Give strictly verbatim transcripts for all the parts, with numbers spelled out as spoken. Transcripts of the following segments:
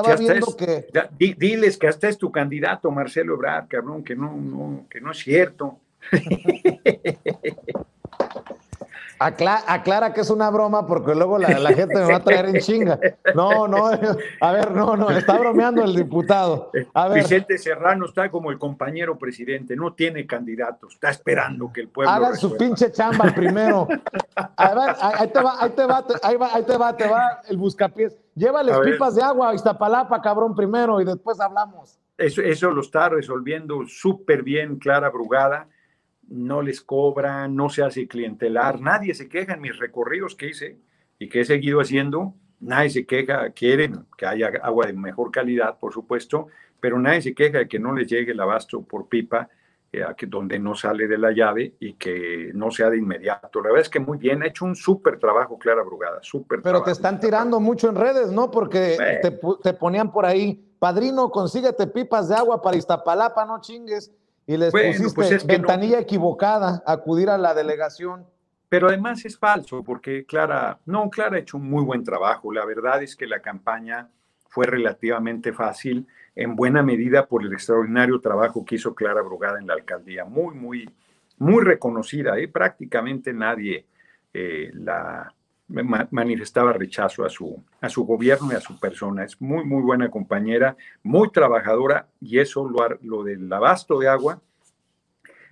Estaba viendo es, que... Ya, di, diles que hasta es tu candidato, Marcelo Ebrard, cabrón, que no, no, que no es cierto. Acla aclara que es una broma porque luego la, la gente me va a traer en chinga. No, no, a ver, no, no, está bromeando el diputado. A ver. Vicente Serrano está como el compañero presidente, no tiene candidatos, está esperando que el pueblo... Hagan su pinche chamba primero. A ver, ahí te va, ahí te va, ahí va, ahí te va, te va el buscapiés. Llévales pipas de agua a Iztapalapa, cabrón, primero, y después hablamos. Eso, eso lo está resolviendo súper bien Clara Brugada. No les cobra, no se hace clientelar, nadie se queja en mis recorridos que hice y que he seguido haciendo, nadie se queja, quieren que haya agua de mejor calidad, por supuesto, pero nadie se queja de que no les llegue el abasto por pipa, eh, que donde no sale de la llave y que no sea de inmediato. La verdad es que muy bien, ha hecho un súper trabajo Clara Brugada, súper trabajo. Pero te están tirando mucho en redes, ¿no? Porque eh. te, te ponían por ahí, padrino, consíguete pipas de agua para Iztapalapa, no chingues. Y les bueno, pusiste pues es que ventanilla no. equivocada, acudir a la delegación. Pero además es falso, porque Clara, no, Clara ha hecho un muy buen trabajo. La verdad es que la campaña fue relativamente fácil, en buena medida por el extraordinario trabajo que hizo Clara Brugada en la alcaldía. Muy, muy, muy reconocida, ¿eh? Prácticamente nadie eh, la ma manifestaba rechazo a su, a su gobierno y a su persona. Es muy, muy buena compañera, muy trabajadora, y eso lo, ha, lo del abasto de agua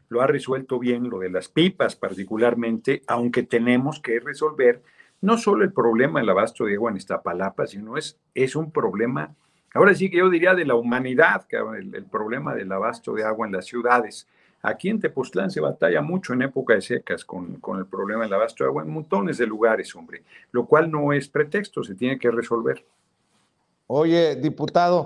lo ha resuelto bien, lo de las pipas particularmente, aunque tenemos que resolver no solo el problema del abasto de agua en Iztapalapa, sino es, es un problema, ahora sí que yo diría de la humanidad, el, el problema del abasto de agua en las ciudades. Aquí en Tepoztlán se batalla mucho en época de secas con, con el problema del abasto de agua en montones de lugares, hombre, lo cual no es pretexto, se tiene que resolver. Oye, diputado.